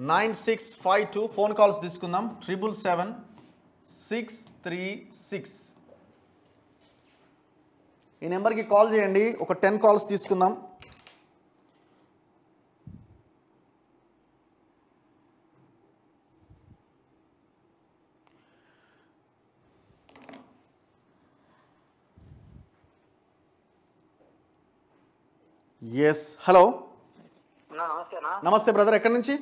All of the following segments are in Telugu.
9652 ఫోన్ కాల్స్ తీసుకుందాం. 777-636 ఈ నెంబర్కి కాల్ చేయండి. ఒక 10 కాల్స్ తీసుకుందాం. ఎస్, హలో, నమస్తే బ్రదర్. ఎక్కడి నుంచి?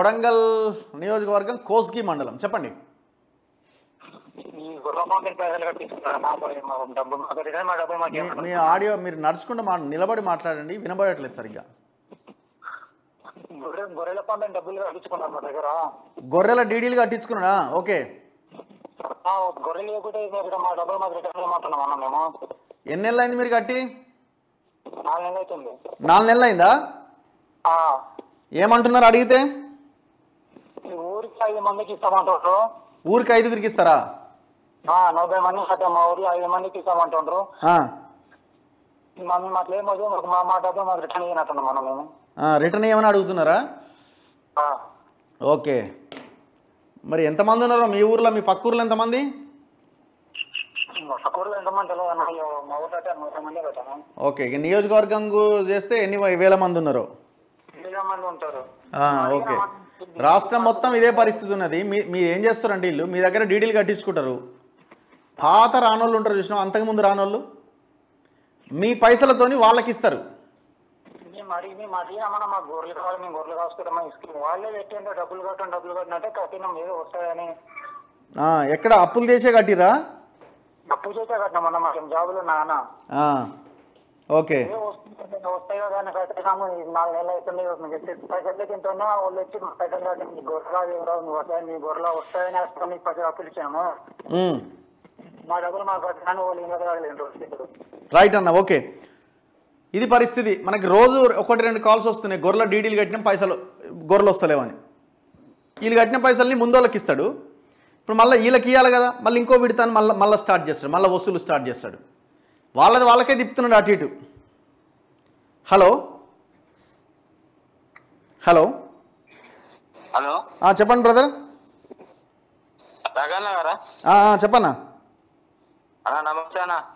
కొడంగల్ నియోజకవర్గం కోస్గి మండలం, చెప్పండి. మీ ఆడియో మీరు నడుచుకుంటూ నిలబడి మాట్లాడండి, వినబడట్లేదు సరిగ్గా. గొర్రెల డీడీలు కట్టించుకున్నా? ఓకే. ఎన్నేళ్ళు అయింది మీరు కట్టి? 4 నెలలు అయిందా? ఏమంటున్నారు అడిగితే? ఊరికి 5 ఇస్తారా? 90 మంది ఇస్తామంటారు. రిటర్న్ ఏమని అడుగుతున్నారా? ఓకే. మరి ఎంతమంది ఉన్నారు మీ ఊర్లో? మీ పక్క ఊర్లో ఎంతమంది? ఓకే. నియోజకవర్గం చేస్తే ఎన్ని వేల మంది ఉన్నారు? ఓకే. రాష్ట్రం మొత్తం ఇదే పరిస్థితి ఉన్నది. మీరు ఏం చేస్తారండి, వీళ్ళు మీ దగ్గర డీడీలు కట్టించుకుంటారు. పాత రానోళ్ళు ఉంటారు చూసినా, అంతకుముందు రానోళ్ళు మీ పైసలతోని వాళ్ళకి ఇస్తారు. ఎక్కడ అప్పులు చేసే కట్టిరా? ఓకే. రైట్ అన్న, ఓకే. ఇది పరిస్థితి. మనకి రోజు 1-2 కాల్స్ వస్తున్నాయి. గొర్రెల డీడీలు కట్టిన పైసలు గొర్రెలు వస్తలేవని. వీళ్ళు కట్టిన పైసల్ని ముందోళ్ళకి ఇస్తాడు. ఇప్పుడు మళ్ళీ వీళ్ళకి ఇవ్వాలి కదా, మళ్ళీ ఇంకో విడతాను మళ్ళీ స్టార్ట్ చేస్తాడు, మళ్ళీ వసూలు స్టార్ట్ చేస్తాడు. వాళ్ళది వాళ్ళకే తిప్పుతున్నాడు అటు ఇటు. హలో హలో హలో చెప్పండి బ్రదర్. చెప్పన్నా.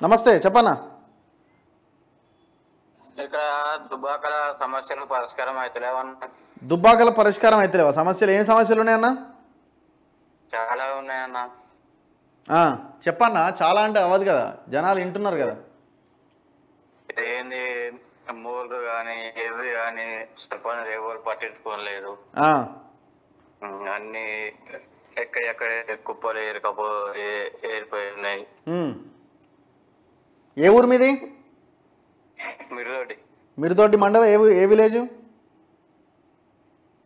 నమస్తే, చెప్పన్నా. ఇక్కడ దుబ్బాకల సమస్యలు పరిష్కారం అవుతలేవన్న. దుబ్బాకల పరిష్కారం అవుతలేవా? సమస్యలు ఏం సమస్యలు ఉన్నాయన్నా? చాలా ఉన్నాయన్నా. చెప్పన్నా. చాలా అంటే అవ్వదు కదా, జనాలు వింటున్నారు కదా. ఏంది మూలు కానీ ఏవి కానీ చెప్పని ఎవరు పట్టించుకోలేదు. అన్ని ఎక్కడెక్కడ కుప్పలు ఏరిపోయి ఉన్నాయి. ఏ ఊరు మీది? మిరుదోటి. మిరుదోటి మండలం ఏ విలేజ్?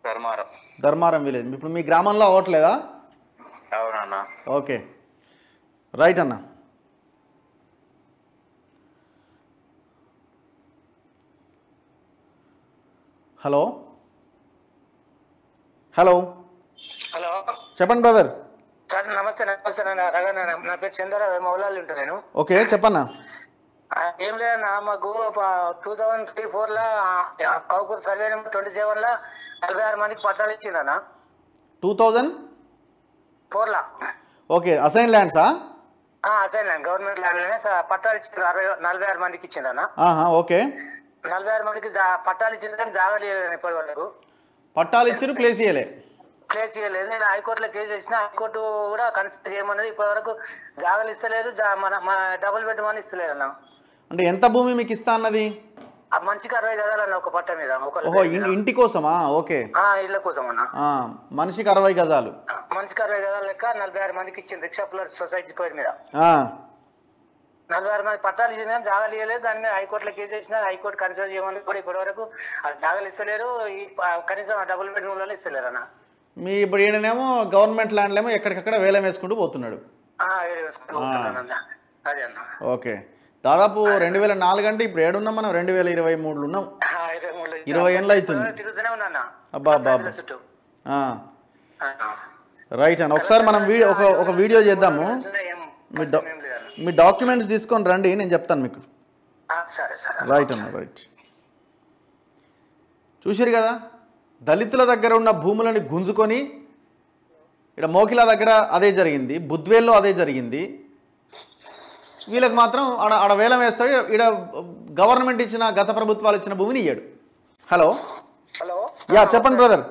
ధర్మారం. ధర్మారం విలేజ్. ఇప్పుడు మీ గ్రామంలో అవ్వట్లేదా? అవునన్నా. ఓకే, రైట్ అన్న. హలో హలో హలో చెప్పండి బ్రదర్. సార్ నమస్తే. నమస్తే, నా పేరు చంద్రరావు, మౌలాలి ఉంటా నేను. ఓకే, చెప్పన్నా. ఏం లేదన్నా, మాకు 2003-04లో కౌకూర్ సర్వే నెంబర్ 27లో 46 మందికి పట్టాలు ఇచ్చిందన్నా. 2004లో. Okay, assign lands. Assign land government ల్యాండ్లోనే పట్టాలు ఇచ్చింది. 46 మందికి ఇచ్చింది అన్న. ఓకే. 46 మందికి పట్టాలు ఇచ్చింది, కానీ జాగాలు ఇవ్వలేదు. ఇప్పటి వరకు పట్టాలు ఇచ్చారు, ప్లేస్ ఇవ్వలేదు. ప్లేస్ ఇవ్వలేదు. నేను హైకోర్టులో కేసు చేసిన, హైకోర్టు కూడా కన్సిడర్ చేయమన్నది. ఇప్పటి వరకు జాగాలు ఇస్తలేదు, డబుల్ బెడ్రూమ్ ఇస్తలేదు అన్న. అంటే ఎంత భూమి మీకు ఇస్తా అన్నది? మనిషికి 60 గదాలు అన్న, ఒక పట్ట మీద. ఇంటి కోసమా? ఓకే, ఇళ్ళ కోసం అన్న. మనిషికి 60 గజాలు. మనిషికి 60 గజాలు లెక్క 46 మందికి ఇచ్చింది, రిక్షా పుల్లర్ సొసైటీ పేరు మీద. 46 మంది పట్టాలు ఇచ్చింది, కానీ జాగాలు ఇవ్వలేదు. దాని మీద హైకోర్టులో కేసు చేసిన, హైకోర్టు కన్సిడర్ చేయమని కూడా ఇప్పటి వరకు జాగాలు ఇస్తలేరు. కనీసం డబుల్ బెడ్రూమ్లలో ఇస్తలేరు అన్న. మీ ఇప్పుడు ఈయననేమో గవర్నమెంట్ ల్యాండ్లేమో ఎక్కడికక్కడ వేలం వేసుకుంటూ పోతున్నాడు. అదే అన్న. ఓకే. దాదాపు 2004 అంటే ఇప్పుడు ఏడున్నాం మనం? 2023 ఉన్నాం. 20 ఏళ్ళు అవుతుంది. రైట్ అన్న. ఒకసారి మనం ఒక వీడియో చేద్దాము. మీ డాక్యుమెంట్స్ తీసుకొని రండి, నేను చెప్తాను మీకు. రైట్ అన్న, రైట్. చూశారు కదా దళితుల దగ్గర ఉన్న భూములను గుంజుకొని ఇక్కడ మోకిల దగ్గర అదే జరిగింది, బుద్వేల్లో అదే జరిగింది. వీళ్ళకి మాత్రం ఆడ వేలం వేస్తాడు, ఇక్కడ గవర్నమెంట్ ఇచ్చిన గత ప్రభుత్వాలు ఇచ్చిన భూమిని ఇయ్యాడు. హలో హలో యా చెప్పండి బ్రదర్.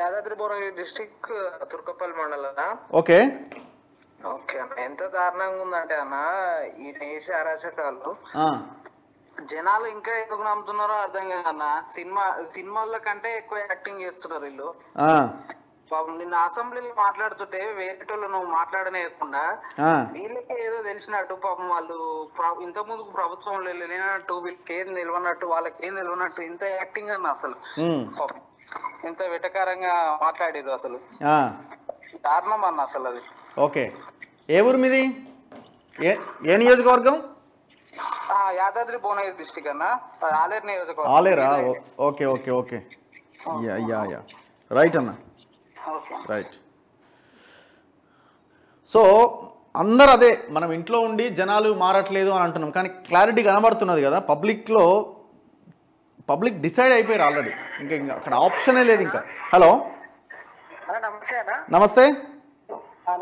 యాదాద్రి భువనగిరి డిస్ట్రిక్ట్ తుర్కపల్లి మండలం. ఓకే ఓకే అన్న, ఎంత దారుణంగా ఉందంటే అన్న ఈ దేశ అరాచకాలు జనాలు ఇంకా ఎందుకు నమ్ముతున్నారో అర్థం కాదు అన్న. సినిమాల కంటే ఎక్కువ యాక్టింగ్ చేస్తున్నారు వీళ్ళు. నిన్న అసెంబ్లీలో మాట్లాడుతుంటే వేరేటోళ్ళు నువ్వు మాట్లాడనేయకుండా వీళ్ళకి ఏదో తెలిసినట్టు పాపం వాళ్ళు ఇంత ముందుకు ప్రభుత్వంలో లేనట్టు వీళ్ళకి ఏం నిలవనట్టు వాళ్ళకి ఏం నిలవనట్టు ఇంత యాక్టింగ్ అన్న. అసలు ఇంత వెటకారంగా మాట్లాడేది అసలు దారుణం అన్న అసలు అది. ఓకే ఏ ఊరు మీది, ఏ నియోజకవర్గం? యాదాద్రి భువనగిరి డిస్ట్రిక్ట్ అన్న, ఆలేరు నియోజకవర్గం. ఆలేరా? Okay okay okay ya ya ya right అన్న రైట్. సో అందరు అదే మనం ఇంట్లో ఉండి జనాలు మారట్లేదు అని అంటున్నాం, కానీ క్లారిటీ కనబడుతున్నది కదా పబ్లిక్లో. పబ్లిక్ డిసైడ్ అయిపోయారు ఆల్రెడీ, ఇంకా ఇంకా అక్కడ ఆప్షనే లేదు ఇంకా. హలో నమస్తే అన్న. నమస్తే,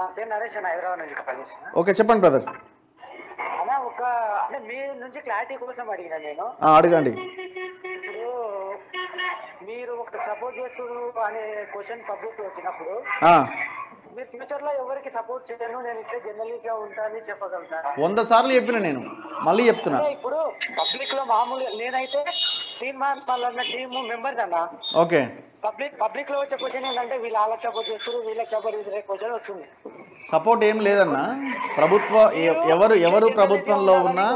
నా పేరు నరేష్ అన్న, హైదరాబాద్ నుంచి కాల్ చేశాను. ఓకే చెప్పండి బ్రదర్. అలా ఒక అంటే మీ నుంచి క్లారిటీ కోసం అడిగినా నేను. అడగండి. ఇప్పుడు మీరు ఒక సపోర్ట్ చేస్తున్నారు అనే క్వశ్చన్ పబ్లిక్ వచ్చినప్పుడు మీరు ఫ్యూచర్ లో ఎవరికి సపోర్ట్ చేయను నేను ఇట్లా జనరల్ గా ఉంటానని చెప్పగలుగుతాను. 100 సార్లు చెప్పిన నేను మళ్ళీ చెప్తున్నా. ఇప్పుడు పబ్లిక్ లో మామూలుగా నేనైతే టీమ్ మెంబర్స్ అన్న. ఓకే పబ్లిక్ లో వచ్చే క్వశ్చన్ ఏంటంటే వీళ్ళు వాళ్ళకి సపోర్ట్ చేస్తున్నారు, వీళ్ళకి సపోర్ట్ చేసే క్వశ్చన్ వస్తుంది. సపోర్ట్ ఏం లేదన్నా, ప్రభుత్వం ఎవరు ప్రభుత్వంలో ఉన్నా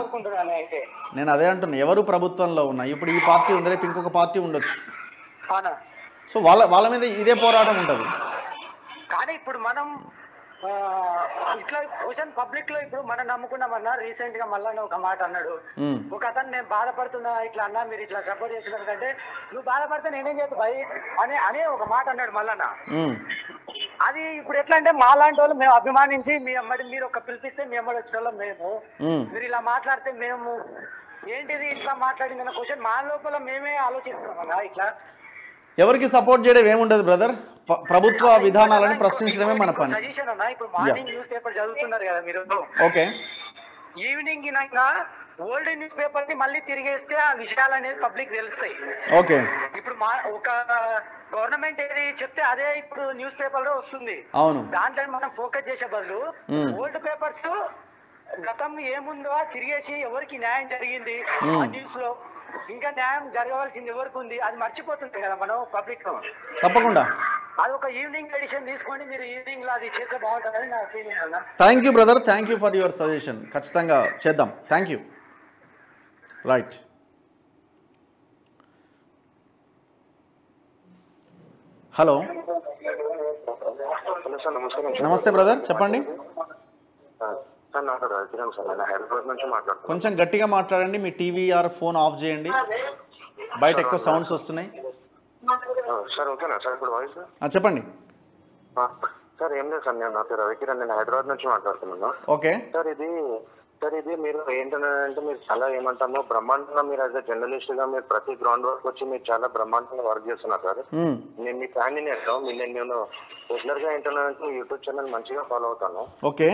నేను అదే అంటున్నా. ఎవరు ప్రభుత్వంలో ఉన్నా ఇప్పుడు ఈ పార్టీ ఉంది, రేపు ఇంకొక పార్టీ ఉండొచ్చు. సో వాళ్ళ మీద ఇదే పోరాటం ఉంటుంది. కానీ ఇప్పుడు మనం ఇట్లా క్వశ్చన్ పబ్లిక్ లో ఇప్పుడు మనం నమ్ముకున్నామన్నా. రీసెంట్ గా మళ్ళా ఒక మాట అన్నాడు ఒక అతను, నేను బాధపడుతున్నా ఇట్లా అన్నా మీరు ఇట్లా సపోర్ట్ చేస్తున్నారు అంటే నువ్వు బాధపడితే నేనేం చేస్తా భయ్ అనే ఒక మాట అన్నాడు మళ్ళా. అది ఇప్పుడు ఎట్లా అంటే మా లాంటి వాళ్ళు మేము అభిమానించి మీ అమ్మడి మీరు ఒక పిలిపిస్తే మీ అమ్మడి వచ్చిన వాళ్ళం మేము, మీరు ఇలా మాట్లాడితే మేము ఏంటిది ఇట్లా మాట్లాడిందన్న క్వశ్చన్ మా లోపల మేమే ఆలోచిస్తున్నామన్నా. ఇట్లా ఎవరికి సపోర్ట్ చేయడం ఏముండదు బ్రదర్, ప్రభుత్వ విధానాలను ప్రశ్నించడమే మన పని. సజెషన్ అన్నా, ఇప్పుడు మార్నింగ్ న్యూస్ పేపర్ చదువుతున్నారు కదా మీరు, ఓకే ఈవినింగ్ ఇంకా ఓల్డ్ న్యూస్ పేపర్ ని మళ్ళీ తిరిగేస్తే ఆ విషయాలు అనేది పబ్లిక్ తెలుస్తాయి. ఓకే ఇప్పుడు ఒక గవర్నమెంట్ ఏది చెప్తే అదే ఇప్పుడు న్యూస్ పేపర్ లో వస్తుంది. అవును దాంట్లో మనం ఫోకస్ చేసే బదులు ఓల్డ్ పేపర్స్ గతం ఏముందో తిరిగేసి ఎవరికి న్యాయం జరిగింది ఆ న్యూస్ లో, ఇంకా న్యాయం జరగవలసింది ఎవరికి ఉంది అది మర్చిపోతుంది కదా మనం పబ్లిక్. తప్పకుండా అది ఒక ఈవినింగ్ ఎడిషన్ తీసుకోండి మీరు, ఈవినింగ్ లో అది చేస్తే బాగుంటుందని నా ఫీలింగ్ అన్న. Thank you brother, thank you for your suggestion, ఖచ్చితంగా చేద్దాం. Thank you right. హలో నమస్తే బ్రదర్ చెప్పండి. కొంచెం గట్టిగా మాట్లాడండి, మీ టీవీ ఆర్ ఫోన్ ఆఫ్ చేయండి, బయట ఎక్కువ సౌండ్స్ వస్తున్నాయి. చెప్పండి సార్. ఏం లేదు సార్, నేను నా పేరు రవికిరణ్, నేను హైదరాబాద్ నుంచి మాట్లాడుతున్నాను. ఓకే సార్, ఇది మీరు ఏంటంటే మీరు చాలా ఏమంటాము బ్రహ్మాండంగా మీరు యాజ్ అ జర్నలిస్ట్ గా మీరు ప్రతి గ్రౌండ్ వర్క్ వచ్చి మీరు చాలా బ్రహ్మాండంగా వర్క్ చేస్తున్నారు సార్. నేను మీ ఫ్యాన్ నేను రెగ్యులర్ గా ఏంటంటే యూట్యూబ్ ఛానల్ మంచిగా ఫాలో అవుతాను. ఓకే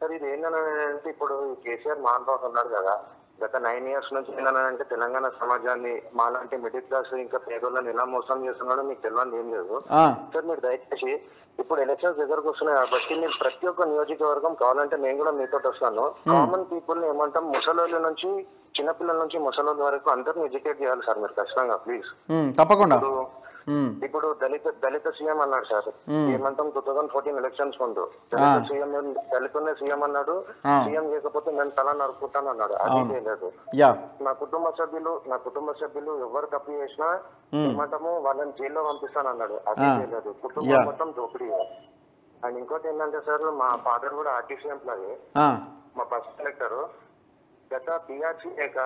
సార్, ఇది ఏంటంటే ఇప్పుడు కేసీఆర్ మహానుభావులు ఉన్నారు కదా, గత 9 years నుంచి ఏంటంటే తెలంగాణ సమాజాన్ని మాలాంటి మిడిల్ క్లాస్ ఇంకా పేదోళ్ళని ఎలా మోసం చేస్తున్నాడో మీకు తెలియదు ఏం లేదు సార్. మీరు దయచేసి ఇప్పుడు ఎలక్షన్స్ దగ్గరకు వస్తున్నాయి కాబట్టి మీరు ప్రతి ఒక్క నియోజకవర్గం కావాలంటే నేను కూడా మీతో వస్తాను. కామన్ పీపుల్ ని ఏమంటాం ముసలోళ్ళ నుంచి చిన్నపిల్లల నుంచి ముసలోళ్ళ వరకు అందరిని ఎడ్యుకేట్ చేయాలి సార్ మీరు ఖచ్చితంగా ప్లీజ్. తప్పకుండా. ఇప్పుడు దళిత సీఎం అన్నాడు సార్ ఏమంటాం 2014 ఎలక్షన్స్ ముందు దళిత సీఎం దళితున్నే సీఎం అన్నాడు, సీఎం చేయకపోతే నేను తల నరుపుతాను అన్నాడు, అది చేయలేదు. నా కుటుంబ సభ్యులు ఎవరు తప్పు చేసినా ఏమంటాము వాళ్ళని జైల్లో పంపిస్తాను అన్నాడు, అది చేయలేదు. కుటుంబం మొత్తం దోపిడీ. అండ్ ఇంకోటి ఏంటంటే సార్ మా ఫాదర్ కూడా ఆర్టీసీ ఎంప్లాయీ, మా బస్ కలెక్టర్. గత పిఆర్సీ లేక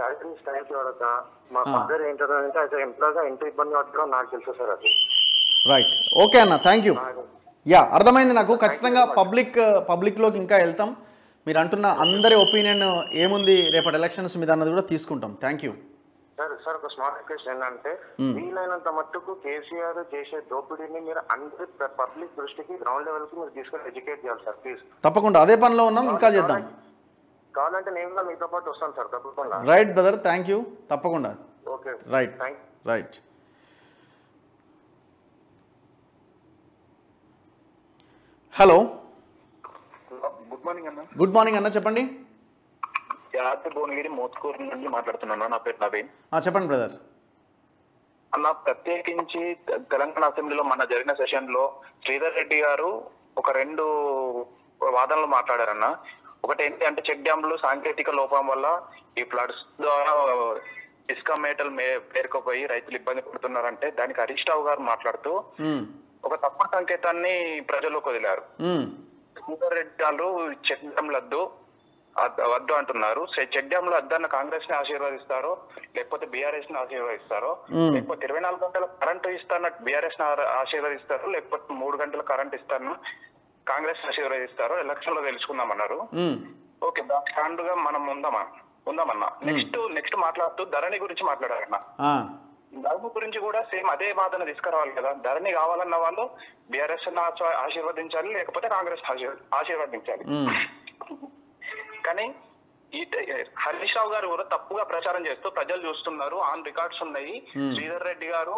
శాలరీస్ టైంకి వాడక మా ఫాదర్ ఏంటంటే అది ఎంప్లాయ్గా ఎంత ఇబ్బంది పడుతుందో నాకు తెలుసు సార్ అది. రైట్ ఓకే అన్న థ్యాంక్ యూ. యా అర్థమైంది నాకు, ఖచ్చితంగా పబ్లిక్లోకి ఇంకా వెళ్తాం. మీరు అంటున్న అందరి ఒపీనియన్ ఏముంది రేపటి ఎలక్షన్స్ మీద అన్నది కూడా తీసుకుంటాం. Thank you. సార్ సార్ ఒక స్మాల్ రిక్వెస్ట్ ఏంటంటే వీలైనంత మట్టుకు కేసీఆర్ చేసే దోపిడీని మీరు అందరి పబ్లిక్ దృష్టికి గ్రౌండ్ లెవెల్ కి మీరు తీసుకొని ఎడ్యుకేట్ చేయాలి సార్ ప్లీజ్. తప్పకుండా అదే పనిలో ఉన్నాం, ఇంకా చేద్దాం. కావాలంటే నేను కూడా మీతో పాటు వస్తాను సార్ తప్పకుండా. Right brother, thank you. తప్పకుండా. Okay right right. Hello, good morning అన్న. గుడ్ మార్నింగ్ అన్న, చెప్పండి. యాత్ర భువనగిరి మోత్కూరు నుండి మాట్లాడుతున్నాను. నా పేరు నవీన్. చెప్పండి బ్రదర్. అన్న, ప్రత్యేకించి తెలంగాణ అసెంబ్లీలో మన జరిగిన సెషన్ లో శ్రీధర్ రెడ్డి గారు ఒక 2 వాదనలు మాట్లాడారన్న. ఒకటి ఏంటి అంటే చెక్ డ్యామ్లు సాంకేతిక లోపం వల్ల ఈ ఫ్లడ్స్ ద్వారా ఇసుక మేటలు పేరుకుపోయి రైతులు ఇబ్బంది పడుతున్నారంటే దానికి హరీష్ రావు గారు మాట్లాడుతూ ఒక తప్పుడు సంకేతాన్ని ప్రజలు వదిలారు. శ్రీధర్ రెడ్డి గారు చెక్ డ్యామ్లు వద్దు అంటున్నారు. చెక్ డ్యామ్లు వద్దన్న కాంగ్రెస్ ని ఆశీర్వదిస్తారో లేకపోతే బీఆర్ఎస్ ని ఆశీర్వదిస్తారో లేకపోతే 24 గంటల కరెంటు ఇస్తాను బీఆర్ఎస్ ని ఆశీర్వదిస్తారో లేకపోతే 3 గంటల కరెంట్ ఇస్తాను కాంగ్రెస్ ఆశీర్వదిస్తారో ఎలక్షన్ లో తెలుసుకుందామన్నారు. ఓకే, దాంట్లో మనం ఉందామన్నా. నెక్స్ట్ మాట్లాడుతూ ధరణి గురించి మాట్లాడాలన్నా. ధరణి గురించి కూడా సేమ్ అదే వాదన తీసుకురావాలి కదా. ధరణి కావాలన్న వాళ్ళు బీఆర్ఎస్ ని ఆశీర్వదించాలి లేకపోతే కాంగ్రెస్ ఆశీర్వదించాలి. కానీ హరీష్ రావు గారు కూడా తప్పుగా ప్రచారం చేస్తూ ప్రజలు చూస్తున్నారు, ఆన్ రికార్డ్స్ ఉన్నాయి. శ్రీధర్ రెడ్డి గారు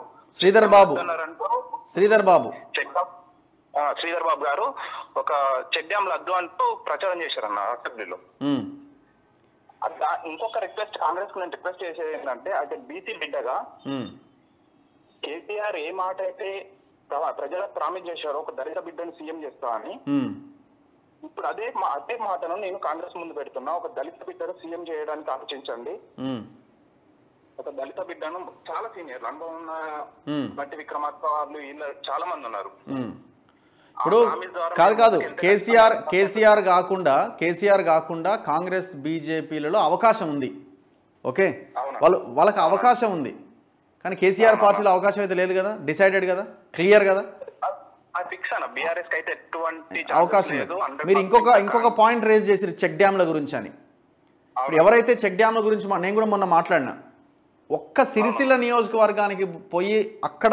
శ్రీధర్ బాబు గారు ఒక చెక్ డ్యామ్ లద్దు అంటూ ప్రచారం చేశారన్న అసెంబ్లీలో. ఇంకొక రిక్వెస్ట్ కాంగ్రెస్ నేను రిక్వెస్ట్ చేసేది ఏంటంటే అంటే బీసీ బిడ్డగా కేసీఆర్ ఏ మాట అయితే ప్రజలకు ప్రామిస్ చేశారో ఒక దళిత బిడ్డను సీఎం చేస్తా అని, ఇప్పుడు అదే మాటను నేను కాంగ్రెస్ ముందు పెడుతున్నా. ఒక దళిత బిడ్డను సీఎం చేయడానికి ఆలోచించండి. ఒక దళిత బిడ్డను చాలా సీనియర్లు అనుభవం ఉన్న బట్టి విక్రమార్కలు వీళ్ళు చాలా మంది ఉన్నారు. ఇప్పుడు కాదు కేసీఆర్ కాకుండా కాంగ్రెస్ బీజేపీలలో అవకాశం ఉంది. ఓకే, వాళ్ళకి అవకాశం ఉంది. కానీ కేసీఆర్ పార్టీలో అవకాశం అయితే లేదు కదా, డిసైడెడ్ కదా, క్లియర్ కదా, అవకాశం లేదు. మీరు ఇంకొక పాయింట్ రేజ్ చేసి చెక్ డ్యామ్ల గురించి అని. ఇప్పుడు ఎవరైతే చెక్ డ్యామ్ల గురించి నేను కూడా మొన్న మాట్లాడినా, ఒక్క సిరిసిల్ల నియోజకవర్గానికి పోయి అక్కడ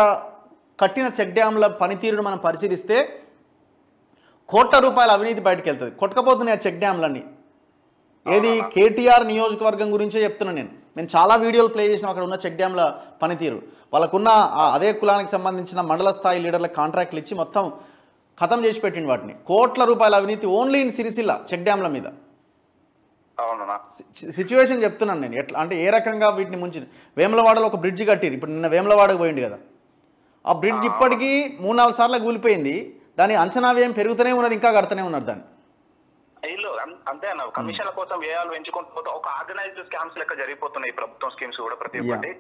కట్టిన చెక్ డ్యామ్ల పనితీరును మనం పరిశీలిస్తే కోట్ల రూపాయల అవినీతి బయటకు వెళ్తుంది. కొట్టకపోతున్నాయి ఆ చెక్ డ్యామ్లన్నీ. ఏది కేటీఆర్ నియోజకవర్గం గురించే చెప్తున్నాను నేను. నేను చాలా వీడియోలు ప్లే చేసిన అక్కడ ఉన్న చెక్ డ్యామ్ల పనితీరు. వాళ్ళకున్న అదే కులానికి సంబంధించిన మండల స్థాయి లీడర్లకు కాంట్రాక్ట్లు ఇచ్చి మొత్తం ఖతం చేసి పెట్టింది వాటిని. కోట్ల రూపాయల అవినీతి ఓన్లీ ఇన్ సిరిసిల్ల చెక్ డ్యామ్ల మీద. సిచ్యువేషన్ చెప్తున్నాను నేను, ఎట్లా అంటే ఏ రకంగా వీటిని ముంచింది. వేములవాడలో ఒక బ్రిడ్జ్ కట్టిరు. ఇప్పుడు నిన్న వేములవాడకు పోయింది కదా, ఆ బ్రిడ్జ్ ఇప్పటికీ 3-4 సార్లు కూలిపోయింది. దాని అంచనా వ్యయం పెరుగుతూనే ఉన్నది, ఇంకా కడుతూనే ఉన్నారు దాన్ని. అంతే అన్న, కమిషన్ల కోసం వ్యయాలు పెంచుకుంటూ ఒక ఆర్గనైజ్డ్ స్కామ్స్ లెక్క జరిగిపోతున్నాయి ఈ ప్రభుత్వం స్కీమ్స్ కూడా ప్రతి ఒక్కటి.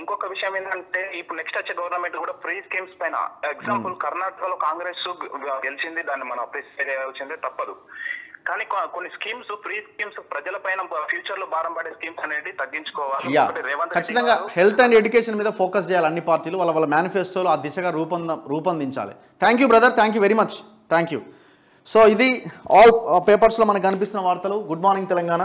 ఇంకొక విషయం ఏంటంటే ఇప్పుడు నెక్స్ట్ వచ్చే గవర్నమెంట్ కూడా ఫ్రీ స్కీమ్స్ పైన, ఎగ్జాంపుల్ కర్ణాటకలో కాంగ్రెస్ గెలిచింది, దాన్ని మనం అప్రిషియేట్ చేయాల్సిందే తప్పదు. కానీ కొన్ని స్కీమ్స్ ఫ్రీ స్కీమ్స్ ప్రజల పైన ఫ్యూచర్ లో భారం పడే స్కీమ్స్ అనేది తగ్గించుకోవాలి. రేవంత్ ఖచ్చితంగా హెల్త్ అండ్ ఎడ్యుకేషన్ మీద ఫోకస్ చేయాలి అన్ని పార్టీలు. వాళ్ళ మేనిఫెస్టోలో ఆ దిశగా రూపొందించాలి. Thank you brother, thank you very much, thank you. So ఇది ఆల్ పేపర్స్లో మనకు కనిపిస్తున్న వార్తలు. Good morning Telangana.